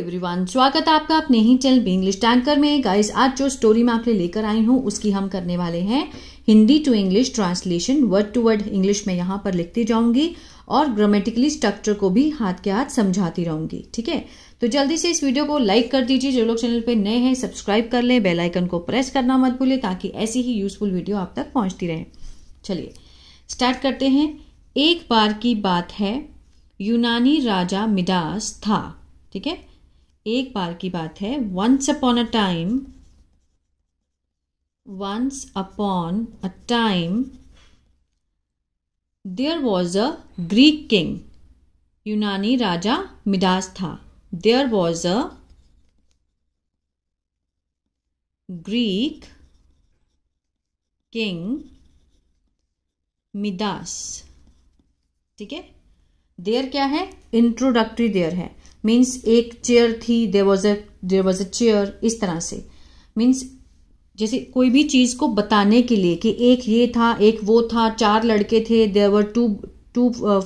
Everyone स्वागत है आपका अपने ही चैनल बी इंग्लिश टैंकर में। गाइस आज जो स्टोरी मैं आपके लिए लेकर आई हूँ उसकी हम करने वाले हैं Hindi to English translation. Word to word English में यहाँ पर लिखती जाऊंगी और ग्रामेटिकली स्ट्रक्चर को भी हाथ के हाथ समझाती रहूंगी। ठीक है, तो जल्दी से इस वीडियो को लाइक कर दीजिए। जो लोग चैनल पे नए हैं सब्सक्राइब कर लें, बेल आइकन को प्रेस करना मत भूलें ताकि ऐसी ही यूजफुल वीडियो आप तक पहुँचती रहे। चलिए स्टार्ट करते हैं। एक बार की बात है, यूनानी राजा मिडास था। ठीक है, एक बार की बात है। Once upon a time there was a Greek king. यूनानी राजा मिडास था। There was a Greek king Midas. ठीक है, देयर क्या है? इंट्रोडक्टरी देयर है, मीन्स एक चेयर थी, देयर वॉज अ चेयर, इस तरह से। मीन्स जैसे कोई भी चीज़ को बताने के लिए कि एक ये था, एक वो था, चार लड़के थे, देयर वर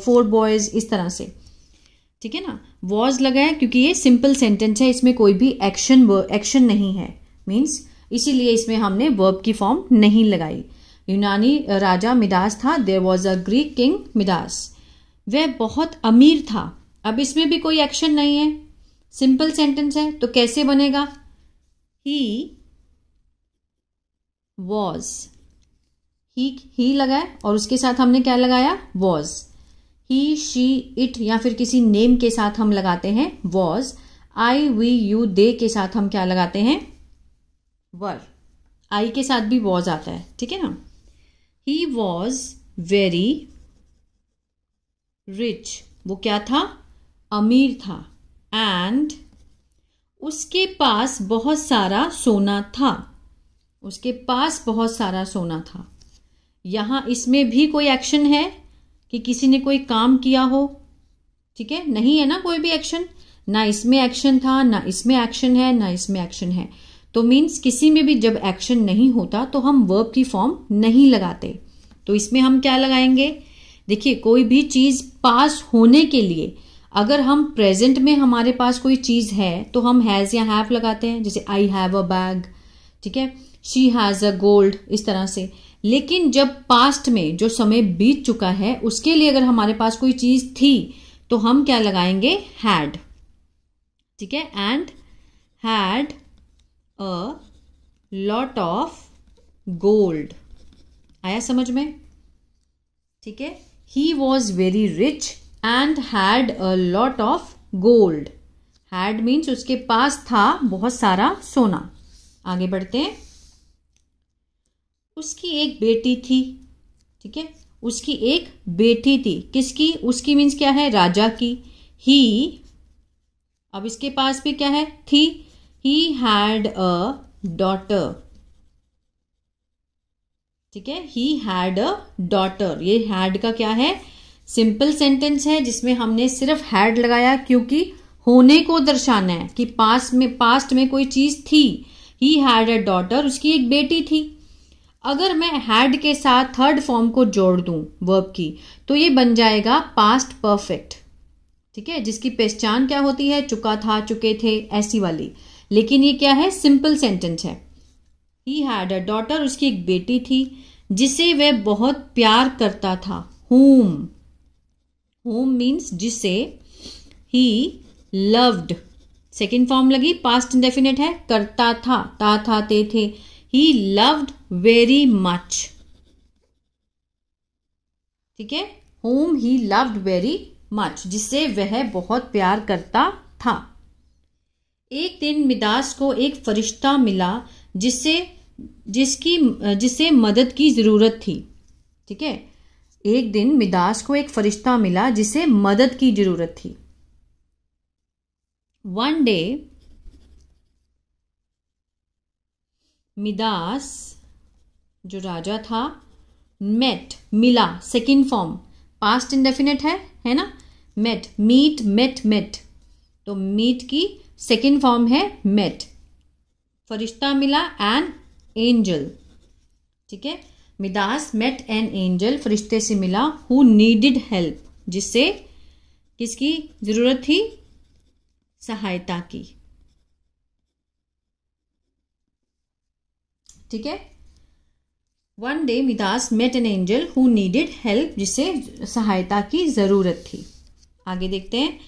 फोर बॉयज, इस तरह से। ठीक है ना, वॉज लगा है क्योंकि ये सिंपल सेंटेंस है, इसमें कोई भी एक्शन नहीं है, मीन्स इसीलिए इसमें हमने वर्ब की फॉर्म नहीं लगाई। यूनानी राजा मिडास था, there was a Greek king Midas. वह बहुत अमीर था। अब इसमें भी कोई एक्शन नहीं है, सिंपल सेंटेंस है, तो कैसे बनेगा? ही लगाया और उसके साथ हमने क्या लगाया? वॉज। ही, शी, इट या फिर किसी नेम के साथ हम लगाते हैं was. I, we, you, they के साथ हम क्या लगाते हैं? वर। आई के साथ भी वॉज आता है। ठीक है ना, ही वॉज वेरी रिच, वो क्या था? अमीर था। एंड उसके पास बहुत सारा सोना था। उसके पास बहुत सारा सोना था। यहाँ इसमें भी कोई एक्शन है कि किसी ने कोई काम किया हो? ठीक है, नहीं है ना कोई भी एक्शन, ना इसमें एक्शन था, ना इसमें एक्शन है, ना इसमें एक्शन है। तो मीन्स किसी में भी जब एक्शन नहीं होता तो हम वर्ब की फॉर्म नहीं लगाते। तो इसमें हम क्या लगाएंगे? देखिए, कोई भी चीज़ पास होने के लिए अगर हम प्रेजेंट में हमारे पास कोई चीज़ है तो हम हैज़ या हैव लगाते हैं, जैसे आई हैव अ बैग। ठीक है, शी हैज़ अ गोल्ड, इस तरह से। लेकिन जब पास्ट में जो समय बीत चुका है उसके लिए अगर हमारे पास कोई चीज़ थी तो हम क्या लगाएंगे? हैड। ठीक है, and had a lot of gold. आया समझ में? ठीक है, He was very rich and had a lot of gold. Had means उसके पास था बहुत सारा सोना। आगे बढ़ते हैं। उसकी एक बेटी थी। ठीक है, उसकी एक बेटी थी। किसकी? उसकी मीन्स क्या है? राजा की। He, अब इसके पास भी क्या है? थी। He had a daughter. ठीक है, ही हैड अ डॉटर। ये हैड का क्या है? सिंपल सेंटेंस है जिसमें हमने सिर्फ हैड लगाया क्योंकि होने को दर्शाना है कि पास्ट में कोई चीज थी। ही हैड अ डॉटर, उसकी एक बेटी थी। अगर मैं हैड के साथ थर्ड फॉर्म को जोड़ दूं वर्ब की तो ये बन जाएगा पास्ट परफेक्ट। ठीक है, जिसकी पहचान क्या होती है? चुका था, चुके थे, ऐसी वाली। लेकिन ये क्या है? सिंपल सेंटेंस है। He had a daughter, उसकी एक बेटी थी, जिसे वह बहुत प्यार करता था। Whom means जिसे। He loved, सेकेंड फॉर्म लगी, पास्ट इंडेफिनेट है, करता था, था, ते, थे। He loved very much। ठीक है, whom he loved very much, जिसे वह बहुत प्यार करता था। एक दिन मिडास को एक फरिश्ता मिला जिसे मदद की ज़रूरत थी। ठीक है, एक दिन मिडास को एक फरिश्ता मिला जिसे मदद की ज़रूरत थी। वन डे मिडास जो राजा था मिला, सेकेंड फॉर्म, पास्ट इंडेफिनेट है ना? मेट। तो मीट की सेकेंड फॉर्म है मेट। फरिश्ता मिला, एन एंजल। ठीक है, मिडास मेट एन एंजल, फरिश्ते से मिला, हु नीडिड हेल्प, जिससे किसकी ज़रूरत थी? सहायता की। ठीक है, one day Midas met an angel who needed help, जिसे सहायता की जरूरत थी। आगे देखते हैं,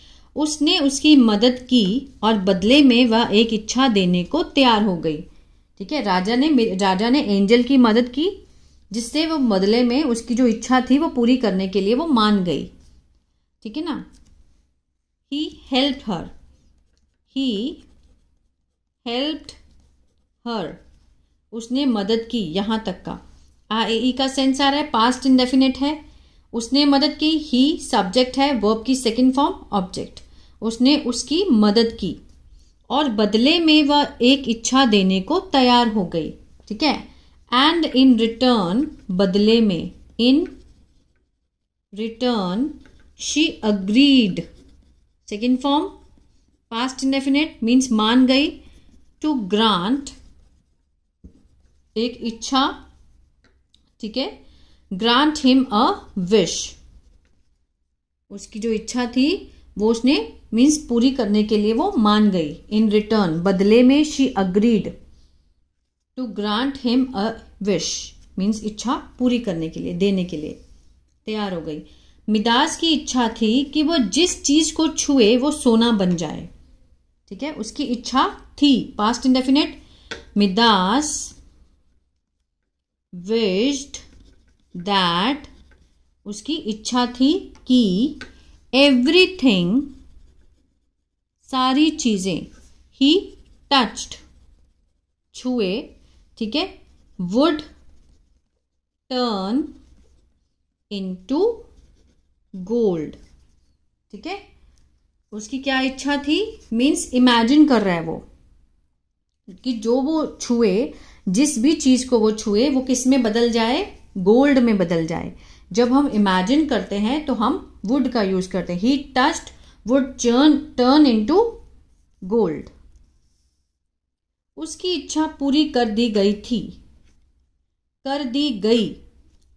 उसने उसकी मदद की और बदले में वह एक इच्छा देने को तैयार हो गई। ठीक है, राजा ने एंजल की मदद की जिससे वो बदले में उसकी जो इच्छा थी वो पूरी करने के लिए वो मान गई। ठीक है ना, he helped her, he helped हर, उसने मदद की। यहाँ तक का आईई का सेंस आ रहा है, पास्ट इंडेफिनेट है। उसने मदद की, ही सब्जेक्ट है, वर्ब की सेकंड फॉर्म ऑब्जेक्ट। उसने उसकी मदद की और बदले में वह एक इच्छा देने को तैयार हो गई। ठीक है, एंड इन रिटर्न, बदले में, in return she agreed, second form past indefinite means मान गई, टू ग्रांट, एक इच्छा। ठीक है, ग्रांट हिम अ विश, उसकी जो इच्छा थी वो उसने मीन्स पूरी करने के लिए वो मान गई। इन रिटर्न, बदले में, she agreed to grant him a wish means इच्छा पूरी करने के लिए, देने के लिए तैयार हो गई। मिदास की इच्छा थी कि वो जिस चीज को छुए वो सोना बन जाए। ठीक है, उसकी इच्छा थी, past indefinite. Midas wished that, उसकी इच्छा थी कि एवरीथिंग, सारी चीजें, ही टच्ड, छुए, ठीक है, वुड टर्न इनटू गोल्ड। ठीक है, उसकी क्या इच्छा थी, मीन्स इमेजिन कर रहा है वो कि जो वो छुए, जिस भी चीज को वो छुए वो किस में बदल जाए, गोल्ड में बदल जाए। जब हम इमेजिन करते हैं तो हम वुड का यूज करते हैं। He touched would turn into gold, उसकी इच्छा पूरी कर दी गई थी। कर दी गई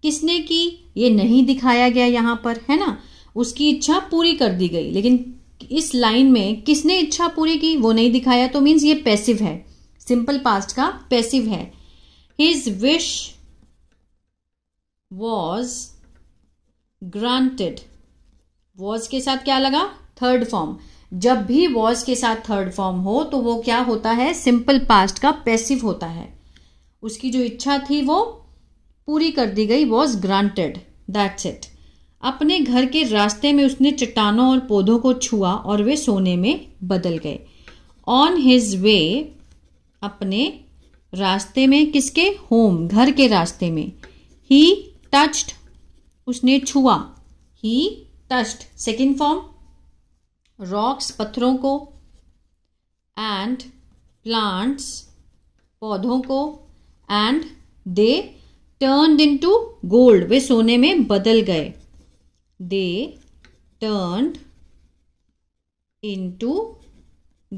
किसने की, ये नहीं दिखाया गया यहाँ पर, है ना। उसकी इच्छा पूरी कर दी गई, लेकिन इस लाइन में किसने इच्छा पूरी की वो नहीं दिखाया, तो मीन्स ये पैसिव है, सिंपल पास्ट का पैसिव है। His wish was granted, was के साथ क्या लगा, थर्ड फॉर्म। जब भी वॉज के साथ थर्ड फॉर्म हो तो वो क्या होता है, सिंपल पास्ट का पैसिव होता है। उसकी जो इच्छा थी वो पूरी कर दी गई, वॉज ग्रांटेड, दैट्स इट। अपने घर के रास्ते में उसने चट्टानों और पौधों को छुआ और वे सोने में बदल गए। ऑन हिज वे, अपने रास्ते में, किसके, होम, घर के रास्ते में। ही टच्ड, उसने छुआ, he touched second form, rocks, पत्थरों को, एंड प्लांट्स, पौधों को, and they turned into gold, वे सोने में बदल गए। दे टर्न्ड इनटू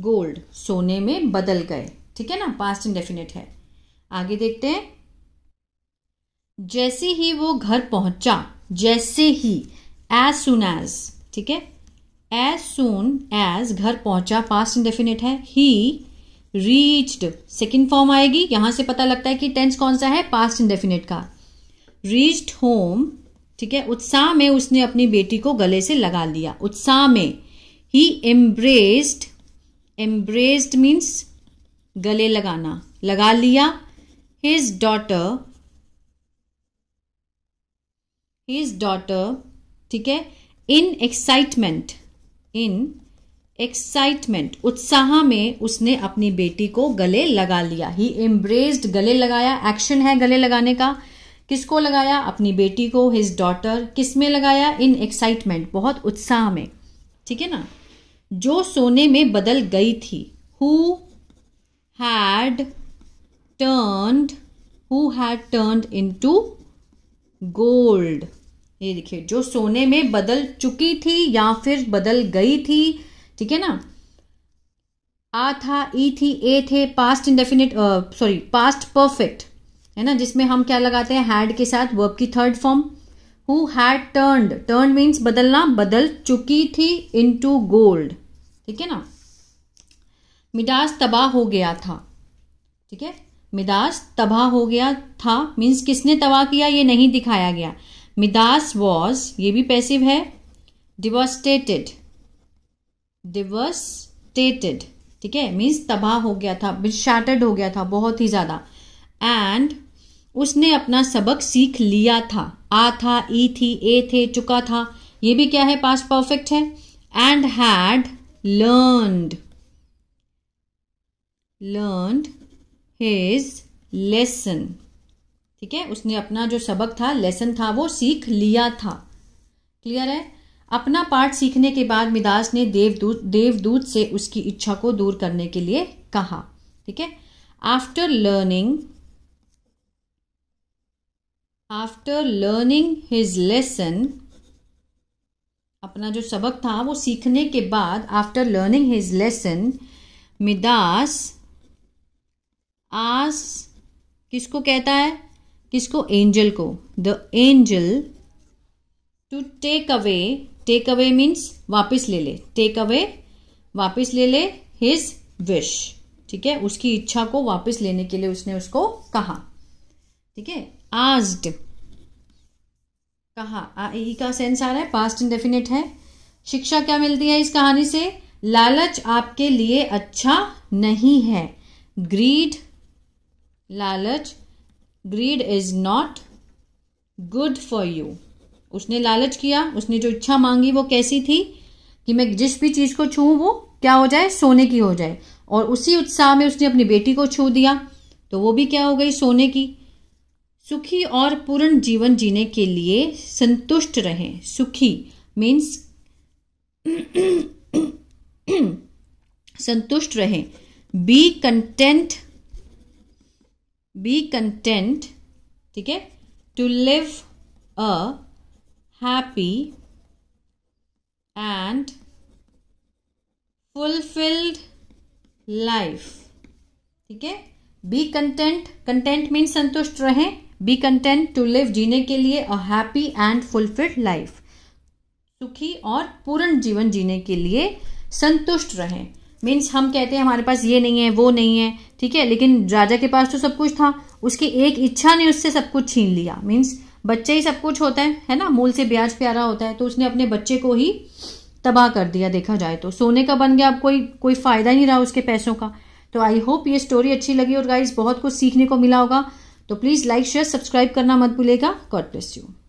गोल्ड, सोने में बदल गए। ठीक है ना, पास्ट इंडेफिनेट है। आगे देखते हैं, जैसे ही वो घर पहुंचा, जैसे ही, एज सुन एज, ठीक है, एज सुन एज घर पहुंचा, पास्ट इंडेफिनेट है। ही रीच्ड, सेकेंड फॉर्म आएगी, यहां से पता लगता है कि टेंस कौन सा है, पास्ट इंडेफिनेट का। रीच्ड होम, ठीक है, उत्साह में उसने अपनी बेटी को गले से लगा लिया, उत्साह में। ही एम्ब्रेस्ड, एम्ब्रेस्ड मीन्स गले लगाना, लगा लिया। हिज डॉटर, हिज डॉटर, ठीक है, इन एक्साइटमेंट, इन एक्साइटमेंट, उत्साह में उसने अपनी बेटी को गले लगा लिया। ही एम्ब्रेस्ड, गले लगाया, एक्शन है गले लगाने का। किसको लगाया, अपनी बेटी को, हिज डॉटर। किस में लगाया, इन एक्साइटमेंट, बहुत उत्साह में। ठीक है ना, जो सोने में बदल गई थी। Who had turned, who had turned into gold, ये देखिए, जो सोने में बदल चुकी थी या फिर बदल गई थी। ठीक है ना, आ था, ई थी, ए थे, past indefinite, sorry past perfect है ना, जिसमें हम क्या लगाते हैं, had के साथ वर्ब की third form. who had turned, turned means बदलना, बदल चुकी थी, into gold। ठीक है ना, मिडास तबाह हो गया था। ठीक है, मिडास तबाह हो गया था मीन्स किसने तबाह किया ये नहीं दिखाया गया। मिडास वॉज, ये भी पैसिव है, डिवास्टेटेड, डिवास्टेटेड, ठीक है, मीन्स तबाह हो गया था, शाटर्ड हो गया था बहुत ही ज़्यादा। एंड उसने अपना सबक सीख लिया था। आ था, ई थी, ए थे, चुका था, ये भी क्या है पास्ट परफेक्ट है। And had learned, learned his lesson, ठीक है, उसने अपना जो सबक था, लेसन था, वो सीख लिया था। क्लियर है। अपना पाठ सीखने के बाद मिडास ने देवदूत से उसकी इच्छा को दूर करने के लिए कहा। ठीक है, after learning, after learning his lesson, अपना जो सबक था वो सीखने के बाद, after learning his lesson, Midas आस, किसको कहता है, किसको, एंजल को, the angel to take away, take away means वापस ले ले, टेक अवे वापस ले ले हिज विश, ठीक है, उसकी इच्छा को वापस लेने के लिए उसने उसको कहा। ठीक है, आस्ड, कहा, ई का सेंस आ रहा है, पास्ट इंडेफिनिट है। शिक्षा क्या मिलती है इस कहानी से, लालच आपके लिए अच्छा नहीं है, ग्रीड, लालच, greed is not good for you. उसने लालच किया, उसने जो इच्छा मांगी वो कैसी थी कि मैं जिस भी चीज़ को छूं वो क्या हो जाए, सोने की हो जाए, और उसी उत्साह में उसने अपनी बेटी को छू दिया तो वो भी क्या हो गई, सोने की। सुखी और पूर्ण जीवन जीने के लिए संतुष्ट रहें। सुखी मीन्स संतुष्ट रहें। बी कंटेंट, बी कंटेंट, ठीक है, to live a happy and fulfilled life, ठीक है। Be content, content means संतुष्ट रहें, be content to live, जीने के लिए, a happy and fulfilled life, सुखी और पूर्ण जीवन जीने के लिए संतुष्ट रहें। मीन्स हम कहते हैं हमारे पास ये नहीं है, वो नहीं है, ठीक है, लेकिन राजा के पास तो सब कुछ था, उसकी एक इच्छा ने उससे सब कुछ छीन लिया। मीन्स बच्चे ही सब कुछ होता है ना, मूल से ब्याज प्यारा होता है, तो उसने अपने बच्चे को ही तबाह कर दिया। देखा जाए तो सोने का बन गया, अब कोई फ़ायदा नहीं रहा उसके पैसों का। तो आई होप ये स्टोरी अच्छी लगी और गाइस बहुत कुछ सीखने को मिला होगा। तो प्लीज़ लाइक शेयर सब्सक्राइब करना मत भूलेगा। God bless you.